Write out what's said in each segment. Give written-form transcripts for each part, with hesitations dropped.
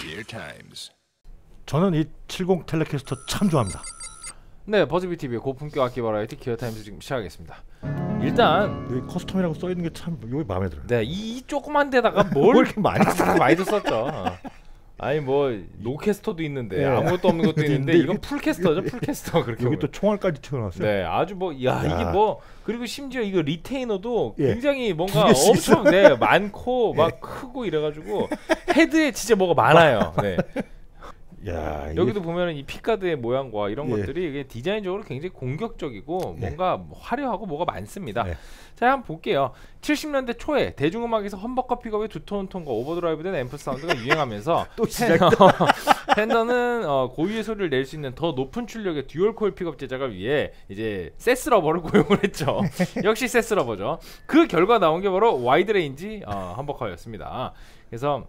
Gear Times. 저는 이 70 텔레캐스터 참 좋아합니다. 네, 버즈비 TV 고품격 악기 버라이티 기어 타임즈 지금 시작하겠습니다. 일단 여기 커스텀이라고 써 있는 게 참 여기 마음에 들어요. 네, 이 조그만 데다가 뭘 이렇게 많이도 썼죠. 아니 뭐 노캐스터도 있는데 네. 아무것도 없는 것도 있는데 이건 풀캐스터죠. 풀캐스터 그렇게 여기 보면. 또 총알까지 채워놨어요. 네, 아주 뭐 야 이게 뭐 그리고 심지어 이거 리테이너도 예. 굉장히 뭔가 엄청 네 많고 막 예. 크고 이래가지고 헤드에 진짜 뭐가 많아요. 네. 야, 여기도 보면은 이 핏가드의 모양과 이런 예. 것들이 이게 디자인적으로 굉장히 공격적이고 예. 뭔가 화려하고 뭐가 많습니다. 예. 자, 한번 볼게요. 70년대 초에 대중음악에서 험버커 픽업의 두톤 톤과 오버드라이브된 앰프 사운드가 유행하면서 또 펜더는 고유의 소리를 낼 수 있는 더 높은 출력의 듀얼 코일 픽업 제작을 위해 이제 세스러버를 고용을 했죠. 역시 세스러버죠. 그 결과 나온 게 바로 와이드레인지 험버커였습니다. 그래서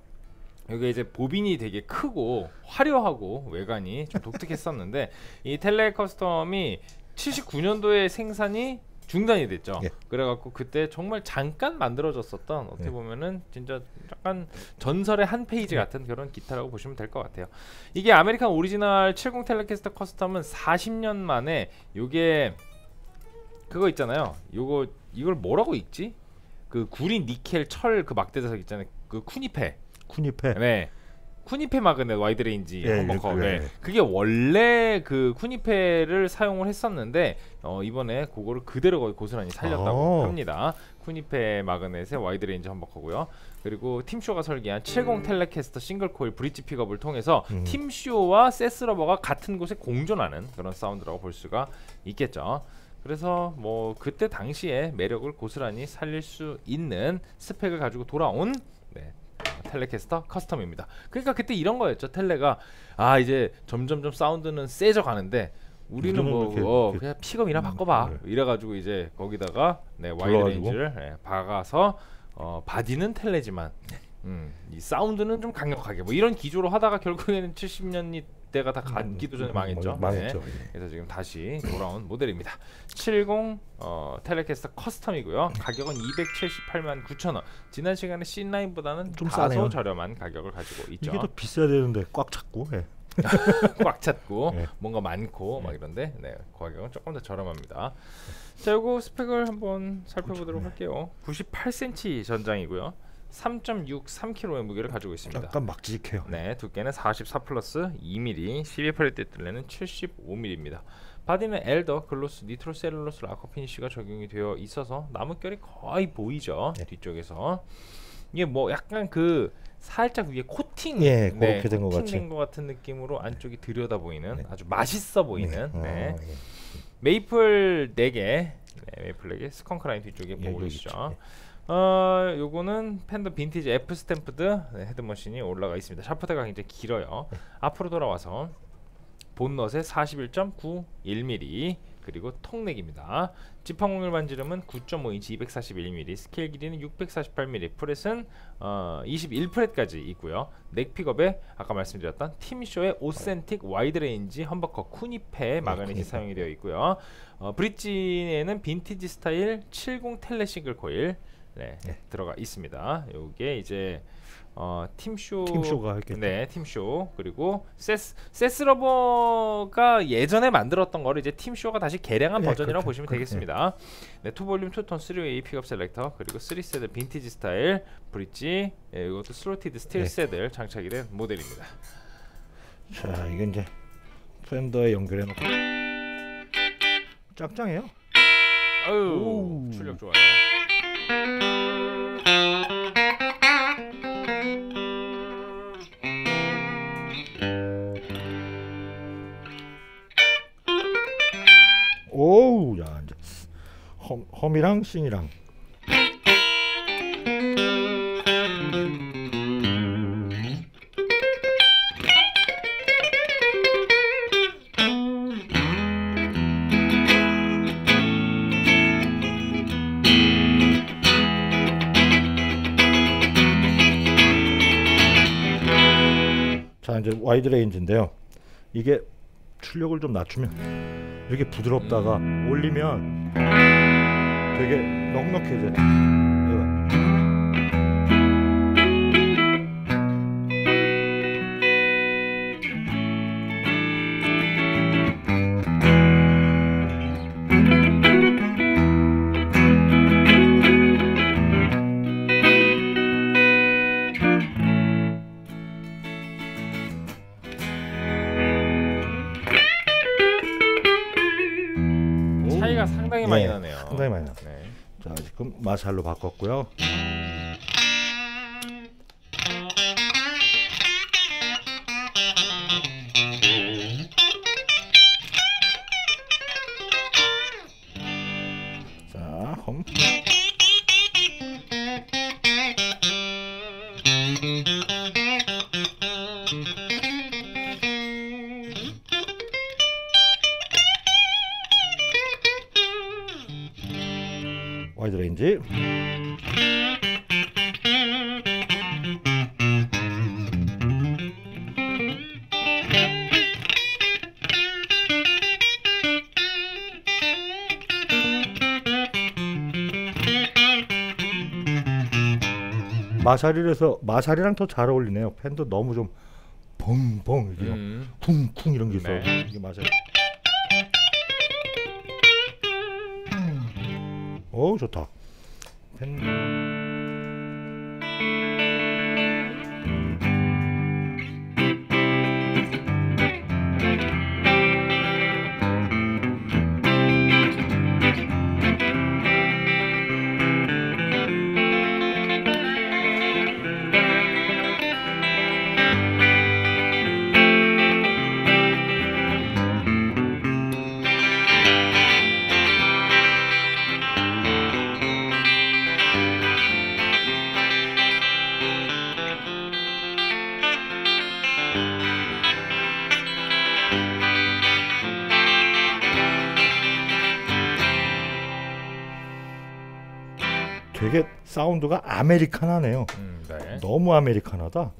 여기 이제 보빈이 되게 크고 화려하고 외관이 좀 독특했었는데 이 텔레커스텀이 79년도에 생산이 중단이 됐죠. 예. 그래갖고 그때 정말 잠깐 만들어졌었던 어떻게 보면은 진짜 약간 전설의 한 페이지 같은 그런 기타라고 보시면 될 것 같아요. 이게 아메리칸 오리지널 70 텔레캐스터 커스텀은 40년 만에 요게 그거 있잖아요. 요거 이걸 뭐라고 읽지? 그 구리 니켈 철 그 막대자석 있잖아요. 그 쿠니페. 쿠니페. 네. 쿠니페 마그넷 와이드레인지 험버커. 네. 그게 원래 그 쿠니페를 사용을 했었는데 이번에 그거를 그대로 거의 고스란히 살렸다고 합니다. 쿠니페 마그넷의 와이드레인지 험버커고요. 그리고 팀쇼가 설계한 70 텔레캐스터 싱글코일 브릿지 픽업을 통해서 팀쇼와 세스러버가 같은 곳에 공존하는 그런 사운드라고 볼 수가 있겠죠. 그래서 뭐 그때 당시에 매력을 고스란히 살릴 수 있는 스펙을 가지고 돌아온 네. 텔레캐스터 커스텀입니다. 그러니까 그때 이런 거였죠. 텔레가 아 이제 점점점 사운드는 세져 가는데 우리는 뭐 그냥 픽업이나 바꿔봐 그래. 이래가지고 이제 거기다가 네, 와이드레인지를 네, 박아서 바디는 텔레지만 이 사운드는 좀 강력하게 뭐 이런 기조로 하다가 결국에는 70년이 때가 다 갔기도 전에 망했죠. 망했죠. 네. 예. 그래서 지금 다시 돌아온 모델입니다. 70 텔레캐스터 커스텀이고요. 가격은 2,789,000원. 지난 시간에 C9보다는 좀 싸서 저렴한 가격을 가지고 있죠. 이게 더 비싸야 되는데 꽉 찼고, 예. 꽉 찼고 예. 뭔가 많고 막 이런데 네, 가격은 조금 더 저렴합니다. 자, 요거 스펙을 한번 살펴보도록 할게요. 98cm 전장이고요. 3.63kg의 무게를 가지고 있습니다. 약간 막직해요. 네, 두께는 44+2mm, 12프렛 뜰레는 75mm입니다. 바디는 엘더, 글로스, 니트로셀룰로스 락커 피니쉬가 적용이 되어 있어서 나뭇결이 거의 보이죠. 네. 뒤쪽에서 이게 뭐 약간 그 살짝 위에 코팅, 예, 네, 그렇게 된 것 같은 느낌으로 안쪽이 들여다 보이는 네. 아주 맛있어 보이는. 네. 네. 예. 메이플 4개, 네, 메이플 4개, 스컹크 라인 뒤쪽에 보이시죠. 예, 요거는 펜더 빈티지 F 스탬프드 네, 헤드머신이 올라가 있습니다. 샤프트가 굉장히 길어요. 앞으로 돌아와서 본넛에 41.91mm 그리고 턱넥입니다. 지판공률 반지름은 9.5인치 241mm, 스케일 길이는 648mm, 프렛은 21프렛까지 있고요. 넥픽업에 아까 말씀드렸던 팀쇼의 오센틱 와이드레인지 험버커 쿠니페 마그넷이 사용이 되어 있고요. 브릿지에는 빈티지 스타일 70 텔레 싱글 코일 네, 네. 들어가 있습니다. 요게 이제 팀쇼가 했겠죠. 네, 팀쇼. 그리고 세스러버가 예전에 만들었던 거를 이제 팀쇼가 다시 개량한 네, 버전이라고 그렇다, 보시면 되겠습니다. 네, 투볼륨 투톤 3웨이 픽업 셀렉터 그리고 3세들 빈티지 스타일 브릿지 네, 이것도 슬로티드 스틸 네. 세들 장착이 된 모델입니다. 자, 이건 이제 펜더에 연결해 놓고 짱짱해요. 아유, 출력 좋아요. 오우, 야 이제 험이랑 싱이랑 와이드레인지인데요. 이게 출력을 좀 낮추면 이렇게 부드럽다가 올리면 되게 넉넉해져요. 차이가 상당히 많이 나네요. 상당히 많이 나네요. 네. 자, 지금 마샬로 바꿨고요. 자, 홈. 와이드레인지 마샬이라서 마샬이랑 더 잘 어울리네요. 팬도 너무 좀 벙벙 이렇게 쿵쿵 이런 게 있어요. 네. 이게 마샬. 어우 좋다. 펜. 되게 사운드가 아메리카나네요. 네. 너무 아메리카나다.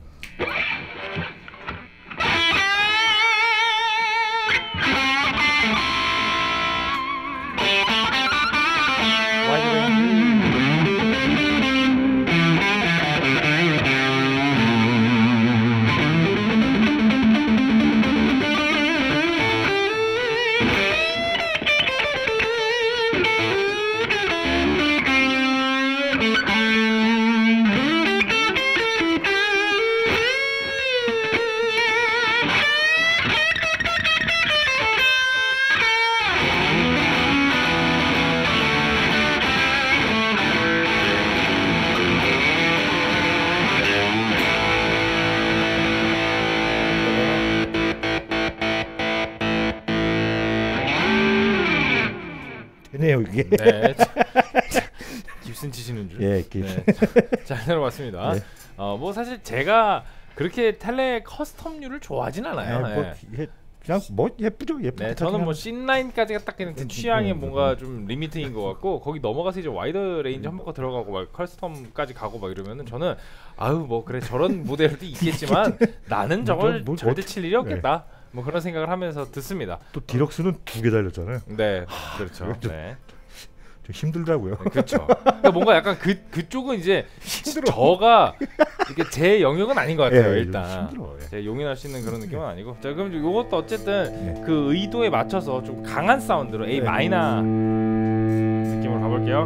네요 이게. 네. 깁슨 치시는 줄. 예, 깁슨. 네, 잘 들어봤습니다. 네. 뭐 사실 제가 그렇게 텔레 커스텀류를 좋아하진 않아요. 네, 뭐, 예, 그냥 뭐 예쁘죠, 예쁘죠. 네, 저는 뭐 C9까지가 딱 그냥 제 취향이 뭔가 좀 리미트인 것 같고 거기 넘어가서 이제 와이드 레인지 험버커 들어가고 막 커스텀까지 가고 막 이러면은 저는 아유 뭐 그래 저런 모델도 있겠지만 나는 저걸 뭐, 절대 칠 일이 없겠다. 네. 뭐 그런 생각을 하면서 듣습니다. 또 디럭스는 두 개 달렸잖아요. 네, 그렇죠. 네. 좀 힘들다고요. 네, 그렇죠. 그러니까 뭔가 약간 그쪽은 이제 힘들어. 저가 이게 제 영역은 아닌 것 같아요. 예, 일단 힘들어, 예. 제가 용인할 수 있는 그런 느낌은 아니고. 자, 그럼 이것도 어쨌든 예. 그 의도에 맞춰서 좀 강한 사운드로 A 마이너 느낌으로 가볼게요.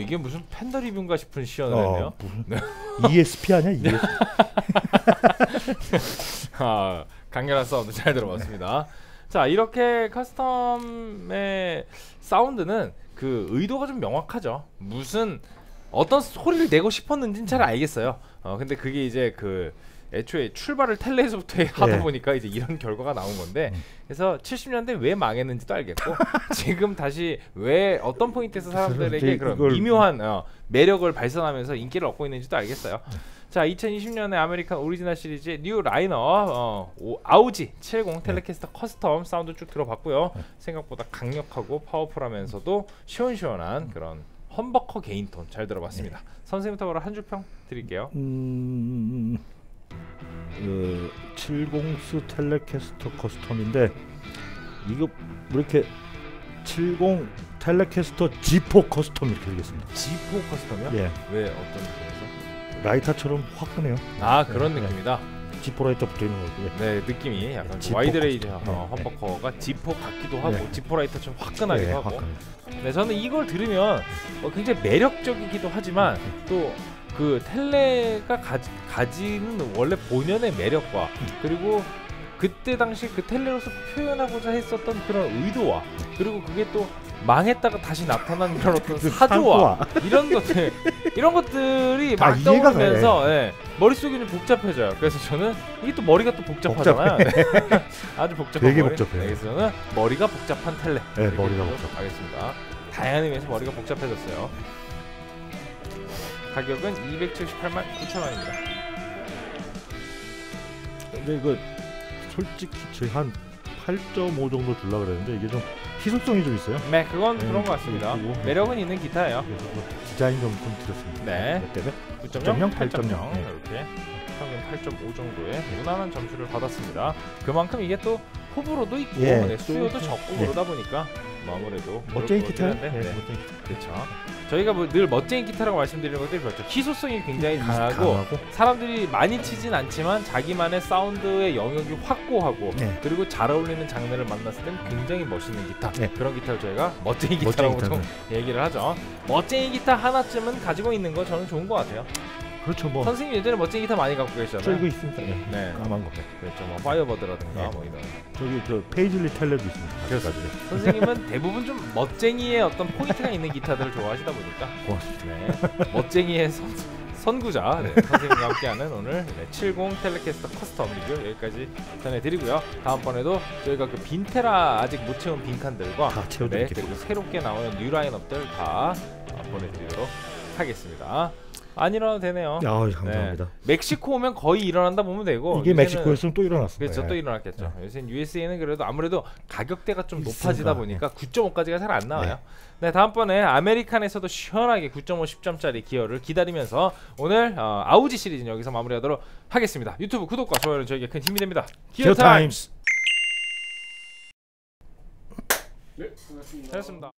이게 무슨 팬더 리뷰인가 싶은 시연을 했네요. 무슨 네. ESP 아니야? ESP. 아, 강렬한 사운드 잘 들어봤습니다. 자, 이렇게 커스텀의 사운드는 그 의도가 좀 명확하죠. 무슨 어떤 소리를 내고 싶었는지는 잘 알겠어요. 근데 그게 이제 그 애초에 출발을 텔레에서부터 하다 보니까 이제 이런 결과가 나온 건데, 그래서 70년대 왜 망했는지도 알겠고 지금 다시 왜 어떤 포인트에서 사람들에게 그런 미묘한 매력을 발산하면서 인기를 얻고 있는지도 알겠어요. 자, 2020년에 아메리칸 오리지널 시리즈의 뉴 라이너 아우지 70 텔레캐스터 커스텀 사운드 쭉 들어봤고요. 생각보다 강력하고 파워풀하면서도 시원시원한 그런 험버커 개인톤 잘 들어봤습니다. 선생님부터 바로 한 줄 평 드릴게요. 70스 텔레캐스터 커스텀인데, 이거 이렇게 70 텔레캐스터 G4 커스텀 이렇게 되겠습니다. G4 커스텀이요? 예. 왜 어떤 느낌에서? 라이터처럼 화끈해요. 아, 그런 느낌이다. G4 라이터 붙어있는 거고요. 네, 느낌이 약간 와이드레이지 험버커가 G4 같기도 하고 G4 라이터처럼 화끈하기도 하고. 네, 저는 이걸 들으면 굉장히 매력적이기도 하지만 또 그 텔레가 가지는 원래 본연의 매력과 그리고 그때 당시 그 텔레로서 표현하고자 했었던 그런 의도와 그리고 그게 또 망했다가 다시 나타난 그런 어떤 사조와 이런 것들, 이런 것들이 막 떠오르면서 머릿속이 좀 복잡해져요. 그래서 저는 이게 또 머리가 또 복잡하잖아요. 아주 복잡한 되게 머리. 복잡해요. 그래서 저는 머리가 복잡한 텔레. 네, 머리가 복잡하겠습니다. 다양한 의미에서 머리가 복잡해졌어요. 가격은 278만 9천원입니다. 근데 이거 솔직히 저희 한 8.5 정도 줄라 그랬는데 이게 좀 희소성이 좀 있어요. 네, 그건 그런 것 같습니다. 매력은 있는 기타예요. 디자인 좀 드렸습니다. 네. 몇 대배? 9.0, 8.0 이렇게 평균 8.5 정도의 무난한 점수를 받았습니다. 그만큼 이게 또 호불호도 있고 수요도 적고 그러다 보니까 뭐 아무래도 멋쟁이 기타인데. 그렇죠. 저희가 뭐 늘 멋쟁이 기타라고 말씀드리는 것들이 그렇죠. 희소성이 굉장히 강하고 사람들이 많이 치진 않지만 자기만의 사운드의 영역이 확고하고 그리고 잘 어울리는 장르를 만났을 땐 굉장히 멋있는 기타, 그런 기타를 저희가 멋쟁이 기타라고 좀 얘기를 하죠. 멋쟁이 기타 하나쯤은 가지고 있는 거 저는 좋은 것 같아요. 그렇죠. 뭐 선생님 예전에 멋쟁이 기타 많이 갖고 계시잖아요. 저 이거 있습니다. 네, 까만 거. 그렇죠. 뭐 파이어버드라든가 뭐 이런. 저기 저 페이즐리 텔레도 있습니다. 그래서 선생님은 대부분 좀 멋쟁이의 어떤 포인트가 있는 기타들을 좋아하시다 보니까. 고맙습니다. 네, 멋쟁이의 선구자 선생님과 함께하는 오늘 70 텔레캐스터 커스텀 리뷰 여기까지 전해드리고요. 다음번에도 저희가 그 빈테라 아직 못 채운 빈칸들과 다 채워드릴게요. 그리고 새롭게 나오는 뉴 라인업들 다 보내드리도록 하겠습니다. 안 일어나도 되네요. 아, 감사합니다. 네. 멕시코 오면 거의 일어난다 보면 되고, 이게 멕시코였으면 또 일어났어요. 그렇죠, 또 일어났겠죠. 요새는 USA는 그래도 아무래도 가격대가 좀 높아지다 보니까 9.5까지가 잘 안 나와요. 네, 다음번에 아메리칸에서도 시원하게 9.5 10점짜리 기어를 기다리면서 오늘 아우지 시리즈는 여기서 마무리하도록 하겠습니다. 유튜브 구독과 좋아요는 저에게 큰 힘이 됩니다. 기어 타임스. 네, 반갑습니다.